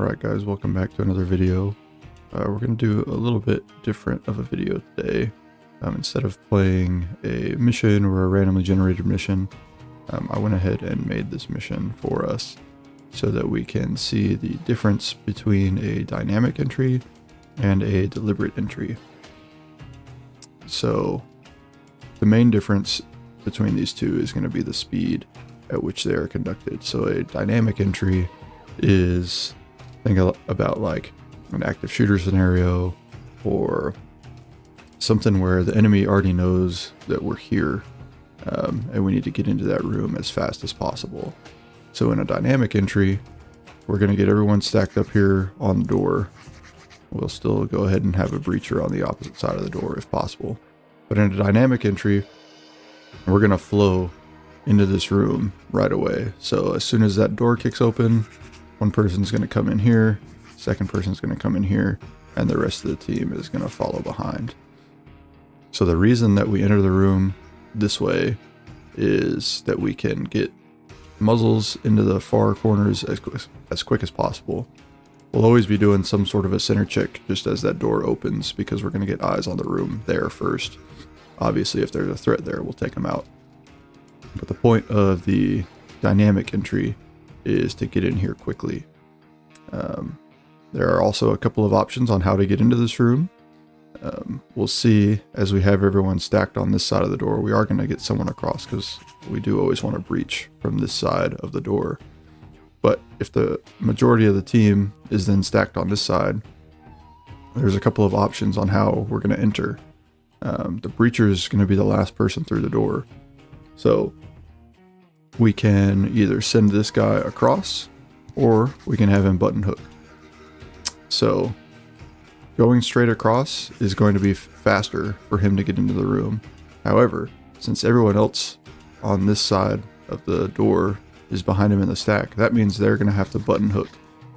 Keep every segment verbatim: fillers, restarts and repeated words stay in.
Alright guys, welcome back to another video. Uh, we're going to do a little bit different of a video today. Um, instead of playing a mission or a randomly generated mission, um, I went ahead and made this mission for us so that we can see the difference between a dynamic entry and a deliberate entry. So the main difference between these two is going to be the speed at which they are conducted. So a dynamic entry is, think about like an active shooter scenario or something where the enemy already knows that we're here um, and we need to get into that room as fast as possible. So in a dynamic entry, we're going to get everyone stacked up here on the door. We'll still go ahead and have a breacher on the opposite side of the door if possible. But in a dynamic entry, we're going to flow into this room right away. So as soon as that door kicks open, one person's going to come in here, second person's going to come in here, and the rest of the team is going to follow behind. So the reason that we enter the room this way is that we can get muzzles into the far corners as quick, as quick as possible. We'll always be doing some sort of a center check just as that door opens because we're going to get eyes on the room there first. Obviously, if there's a threat there, we'll take them out. But the point of the dynamic entry is to get in here quickly. Um, there are also a couple of options on how to get into this room. Um, we'll see as we have everyone stacked on this side of the door, we are going to get someone across because we do always want to breach from this side of the door. But if the majority of the team is then stacked on this side, there's a couple of options on how we're going to enter. Um, the breacher is going to be the last person through the door. So we can either send this guy across or we can have him button hooked. So going straight across is going to be faster for him to get into the room. However, since everyone else on this side of the door is behind him in the stack, that means they're going to have to button hook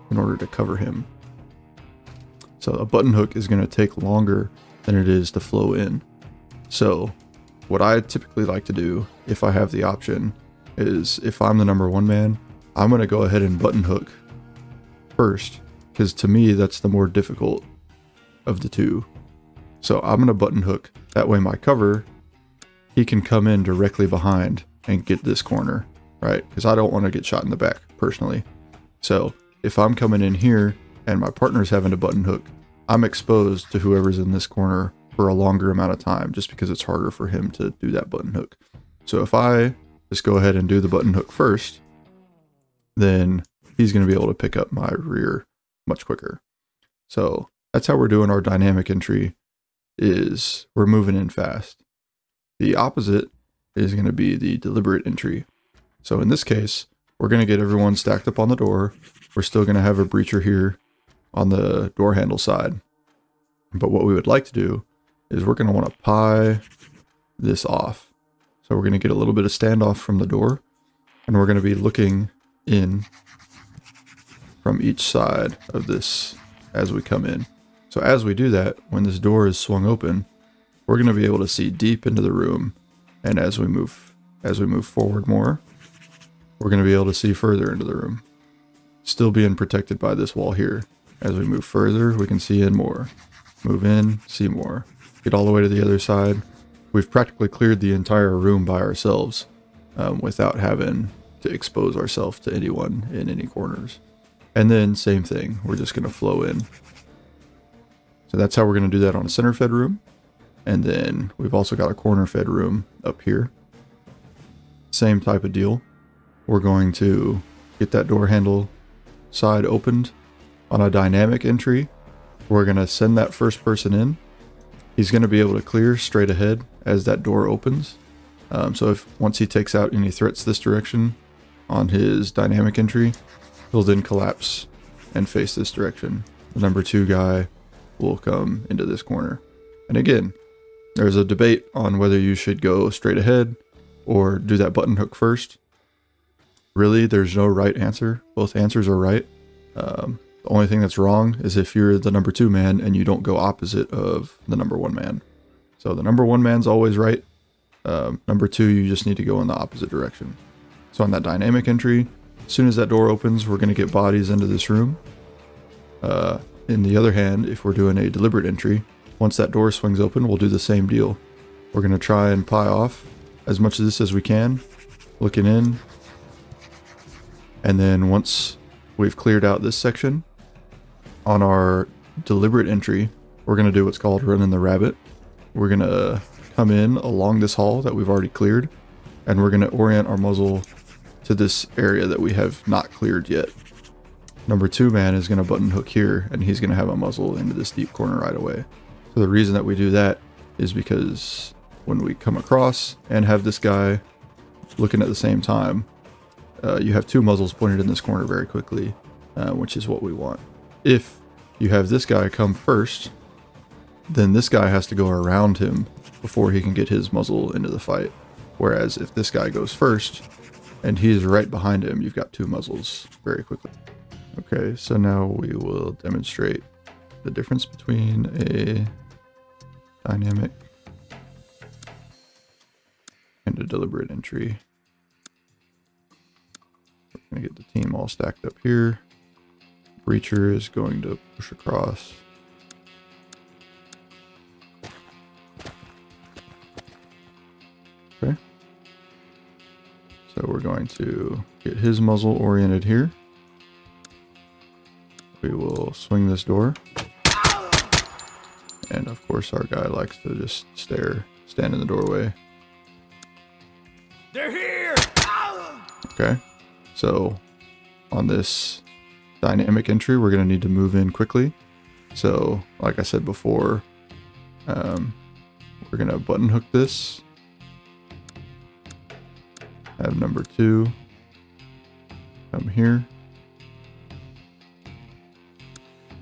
in order to cover him. So a button hook is going to take longer than it is to flow in. So what I typically like to do if I have the option is if I'm the number one man, I'm going to go ahead and button hook first because to me that's the more difficult of the two. So I'm going to button hook. That way my cover, he can come in directly behind and get this corner, right? Because I don't want to get shot in the back personally. So if I'm coming in here and my partner's having to button hook, I'm exposed to whoever's in this corner for a longer amount of time just because it's harder for him to do that button hook. So if I just go ahead and do the button hook first, then he's going to be able to pick up my rear much quicker. So that's how we're doing our dynamic entry, is we're moving in fast. The opposite is going to be the deliberate entry. So in this case, we're going to get everyone stacked up on the door. We're still going to have a breacher here on the door handle side. But what we would like to do is we're going to want to pie this off. So we're going to get a little bit of standoff from the door, and we're going to be looking in from each side of this as we come in. So as we do that, when this door is swung open, we're going to be able to see deep into the room. And as we move, as we move forward more, we're going to be able to see further into the room, still being protected by this wall here. As we move further, we can see in more. Move in, see more. Get all the way to the other side. We've practically cleared the entire room by ourselves um, without having to expose ourselves to anyone in any corners. And then same thing, we're just going to flow in. So that's how we're going to do that on a center fed room. And then we've also got a corner fed room up here. Same type of deal. We're going to get that door handle side opened on a dynamic entry. We're going to send that first person in. He's going to be able to clear straight ahead as that door opens. Um, so if once he takes out any threats this direction on his dynamic entry, he'll then collapse and face this direction. The number two guy will come into this corner. And again, there's a debate on whether you should go straight ahead or do that button hook first. Really, there's no right answer. Both answers are right. Um, The only thing that's wrong is if you're the number two man and you don't go opposite of the number one man. So the number one man's always right. Um, number two, you just need to go in the opposite direction. So on that dynamic entry, as soon as that door opens, we're going to get bodies into this room. Uh, in the other hand, if we're doing a deliberate entry, once that door swings open, we'll do the same deal. We're going to try and pie off as much of this as we can, looking in. And then once we've cleared out this section, on our deliberate entry, we're going to do what's called running the rabbit. We're going to come in along this hall that we've already cleared, and we're going to orient our muzzle to this area that we have not cleared yet. Number two man is going to button hook here, and he's going to have a muzzle into this deep corner right away. So the reason that we do that is because when we come across and have this guy looking at the same time, uh, you have two muzzles pointed in this corner very quickly, uh, which is what we want. If you have this guy come first, then this guy has to go around him before he can get his muzzle into the fight. Whereas if this guy goes first and he is right behind him, you've got two muzzles very quickly. Okay, so now we will demonstrate the difference between a dynamic and a deliberate entry. We're going to get the team all stacked up here. Breacher is going to push across. Okay. So we're going to get his muzzle oriented here. We will swing this door. And of course our guy likes to just stare, stand in the doorway. They're here. Okay. So on this dynamic entry, we're going to need to move in quickly. So like I said before, um, we're going to button hook this. Have number two come here.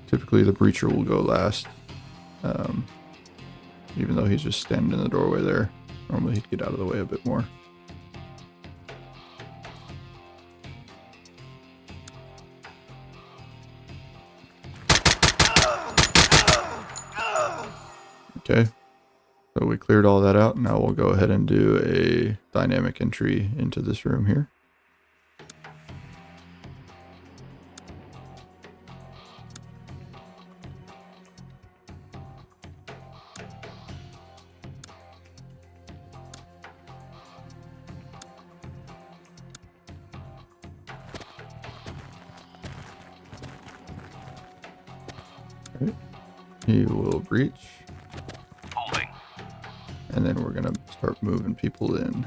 Typically the breacher will go last. Um, even though he's just standing in the doorway there. Normally he'd get out of the way a bit more. Okay, so we cleared all that out. Now we'll go ahead and do a dynamic entry into this room here. Okay. He will breach. And then we're going to start moving people in.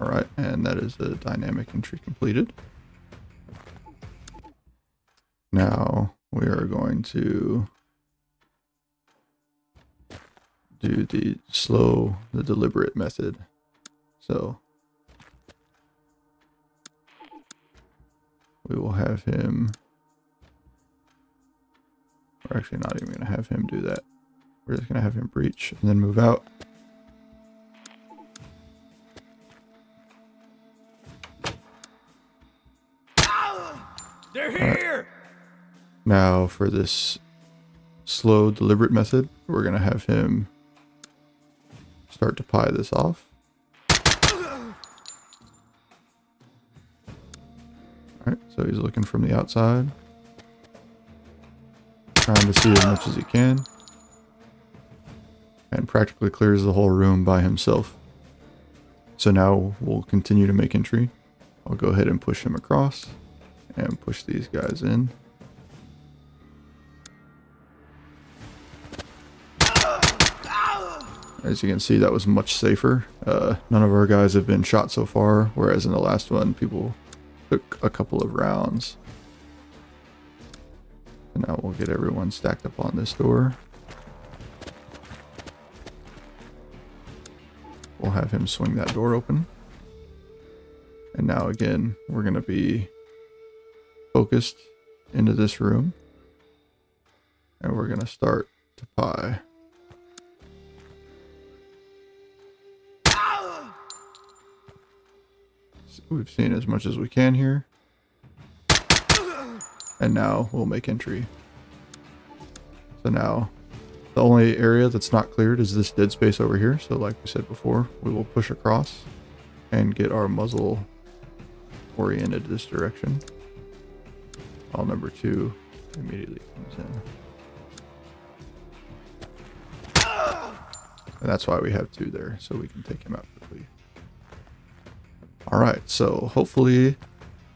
All right, and that is the dynamic entry completed. Now we are going to do the slow, the deliberate method. So we will have him, we're actually not even gonna have him do that. We're just gonna have him breach and then move out. They're here. Right. Now for this slow, deliberate method, we're gonna have him start to pie this off. Alright, so he's looking from the outside, trying to see as much as he can, and practically clears the whole room by himself. So now we'll continue to make entry. I'll go ahead and push him across and push these guys in. As you can see, that was much safer. Uh, none of our guys have been shot so far, whereas in the last one, people took a couple of rounds. And now we'll get everyone stacked up on this door. We'll have him swing that door open. And now again, we're going to be focused into this room. And we're going to start to pie. We've seen as much as we can here. And now we'll make entry. So now the only area that's not cleared is this dead space over here. So like we said before, we will push across and get our muzzle oriented this direction. File number two immediately comes in. And that's why we have two there, so we can take him out quickly. Alright, so hopefully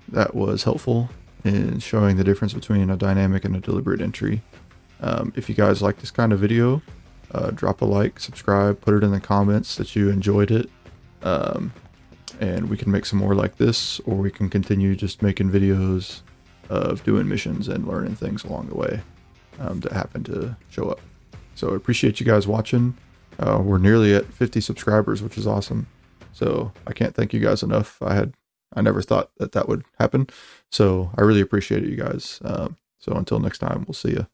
that was helpful in showing the difference between a dynamic and a deliberate entry. Um, if you guys like this kind of video, uh, drop a like, subscribe, put it in the comments that you enjoyed it. Um, and we can make some more like this, or we can continue just making videos of doing missions and learning things along the way um, that happen to show up. So I appreciate you guys watching. Uh, we're nearly at fifty subscribers, which is awesome. So I can't thank you guys enough. I had, I never thought that that would happen. So I really appreciate it, you guys. Um, so until next time, we'll see ya.